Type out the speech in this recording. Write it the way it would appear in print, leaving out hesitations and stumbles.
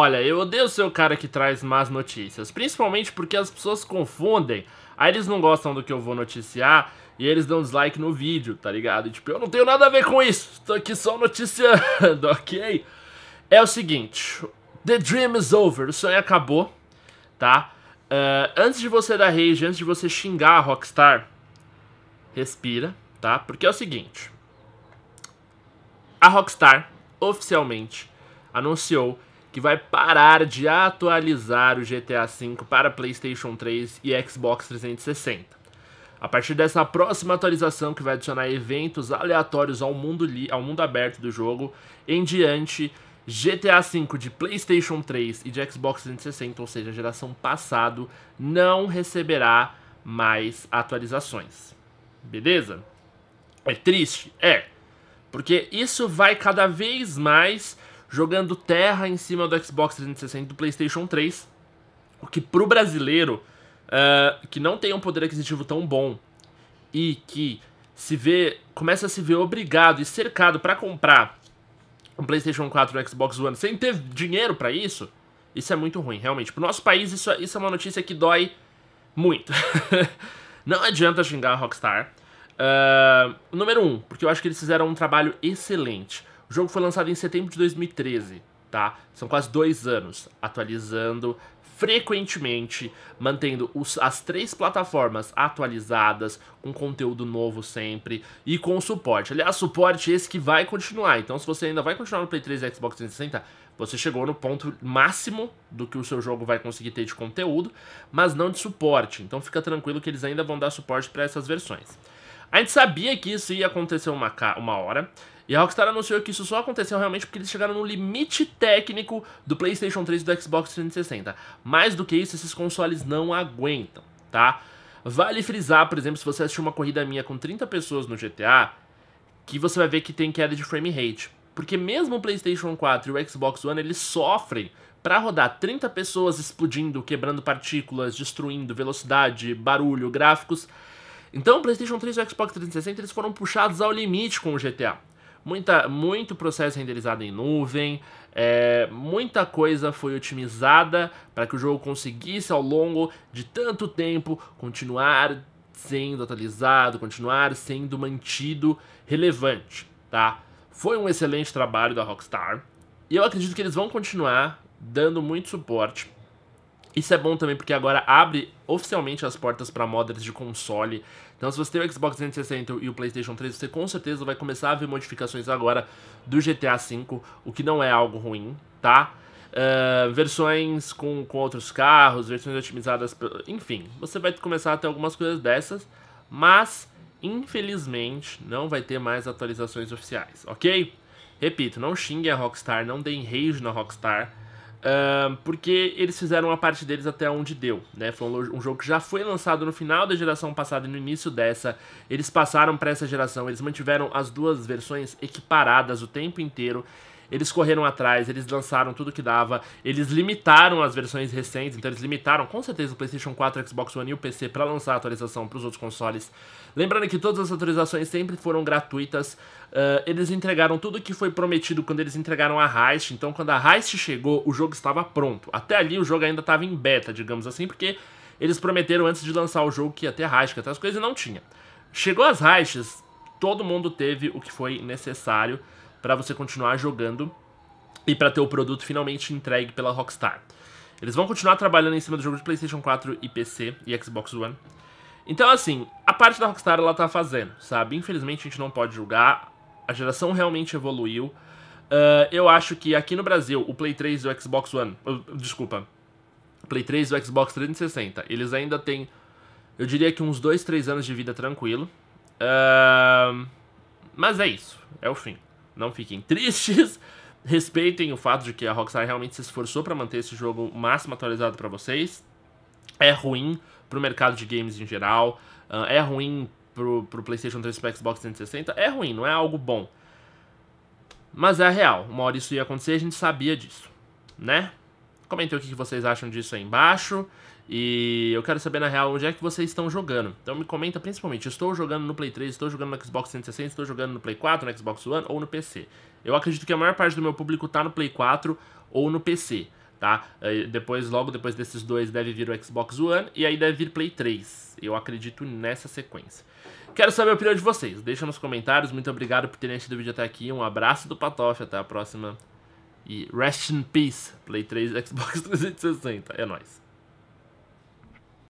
Olha, eu odeio ser o cara que traz más notícias, principalmente porque as pessoas confundem, aí eles não gostam do que eu vou noticiar e eles dão dislike no vídeo, tá ligado? E, tipo, eu não tenho nada a ver com isso, tô aqui só noticiando, ok? É o seguinte, the dream is over, o sonho acabou, tá? Antes de você dar rage, antes de você xingar a Rockstar, respira, tá? Porque é o seguinte, a Rockstar oficialmente anunciou que vai parar de atualizar o GTA V para PlayStation 3 e Xbox 360. A partir dessa próxima atualização, que vai adicionar eventos aleatórios ao mundo aberto do jogo, em diante, GTA V de PlayStation 3 e de Xbox 360, ou seja, a geração passada, não receberá mais atualizações. Beleza? É triste? É. Porque isso vai cada vez mais jogando terra em cima do Xbox 360 e do PlayStation 3, o que pro brasileiro, que não tem um poder aquisitivo tão bom e que começa a se ver obrigado e cercado pra comprar um PlayStation 4 e um Xbox One sem ter dinheiro pra isso, isso é muito ruim, realmente. Pro nosso país, isso é uma notícia que dói muito. Não adianta xingar a Rockstar. Número 1, porque eu acho que eles fizeram um trabalho excelente. O jogo foi lançado em setembro de 2013, tá? São quase 2 anos, atualizando frequentemente, mantendo as 3 plataformas atualizadas, com conteúdo novo sempre e com suporte. Aliás, suporte esse que vai continuar, então se você ainda vai continuar no Play 3 e Xbox 360, você chegou no ponto máximo do que o seu jogo vai conseguir ter de conteúdo, mas não de suporte, então fica tranquilo que eles ainda vão dar suporte para essas versões. A gente sabia que isso ia acontecer uma hora, e a Rockstar anunciou que isso só aconteceu realmente porque eles chegaram no limite técnico do PlayStation 3 e do Xbox 360. Mais do que isso, esses consoles não aguentam, tá? Vale frisar, por exemplo, se você assistir uma corrida minha com 30 pessoas no GTA, que você vai ver que tem queda de frame rate. Porque mesmo o PlayStation 4 e o Xbox One, eles sofrem pra rodar 30 pessoas explodindo, quebrando partículas, destruindo velocidade, barulho, gráficos. Então o PlayStation 3 e o Xbox 360 eles foram puxados ao limite com o GTA. Muito processo renderizado em nuvem, muita coisa foi otimizada para que o jogo conseguisse ao longo de tanto tempo continuar sendo atualizado, continuar sendo mantido relevante, tá? Foi um excelente trabalho da Rockstar e eu acredito que eles vão continuar dando muito suporte. Isso é bom também porque agora abre oficialmente as portas para modders de console. Então se você tem o Xbox 360 e o PlayStation 3, você com certeza vai começar a ver modificações agora do GTA V, o que não é algo ruim, tá? Versões com outros carros, versões otimizadas, enfim, você vai começar a ter algumas coisas dessas, mas infelizmente não vai ter mais atualizações oficiais, ok? Repito, não xinguem a Rockstar, não deem rage na Rockstar. Porque eles fizeram a parte deles até onde deu, né? Foi um jogo que já foi lançado no final da geração passada e no início dessa. Eles passaram para essa geração, eles mantiveram as 2 versões equiparadas o tempo inteiro. Eles correram atrás, eles lançaram tudo que dava, eles limitaram as versões recentes, então eles limitaram com certeza o PlayStation 4, Xbox One e o PC para lançar a atualização para os outros consoles. Lembrando que todas as atualizações sempre foram gratuitas, eles entregaram tudo que foi prometido quando eles entregaram a Heist, então quando a Heist chegou o jogo estava pronto. Até ali o jogo ainda estava em beta, digamos assim, porque eles prometeram antes de lançar o jogo que ia ter Heist, que até as coisas não tinha. Chegou as Heists, todo mundo teve o que foi necessário para você continuar jogando e para ter o produto finalmente entregue pela Rockstar. Eles vão continuar trabalhando em cima do jogo de PlayStation 4 e PC e Xbox One. Então assim, a parte da Rockstar ela tá fazendo, sabe? Infelizmente a gente não pode julgar, a geração realmente evoluiu. Eu acho que aqui no Brasil, o Play 3 e o Xbox One, desculpa, o Play 3 e o Xbox 360, eles ainda têm, eu diria que uns 2, 3 anos de vida tranquilo. Mas é isso, é o fim. Não fiquem tristes, respeitem o fato de que a Rockstar realmente se esforçou para manter esse jogo o máximo atualizado para vocês. É ruim pro mercado de games em geral, é ruim pro PlayStation 3 e pro Xbox 360, é ruim, não é algo bom. Mas é real, uma hora isso ia acontecer e a gente sabia disso, né? Comentem o que vocês acham disso aí embaixo e eu quero saber na real onde é que vocês estão jogando. Então me comenta principalmente, estou jogando no Play 3, estou jogando no Xbox 360, estou jogando no Play 4, no Xbox One ou no PC. Eu acredito que a maior parte do meu público tá no Play 4 ou no PC. tá? Depois, logo depois desses dois, deve vir o Xbox One e aí deve vir Play 3. Eu acredito nessa sequência. Quero saber a opinião de vocês. Deixa nos comentários. Muito obrigado por terem assistido o vídeo até aqui. Um abraço do Patife. Até a próxima. E rest in peace. Play 3 e Xbox 360. É nóis.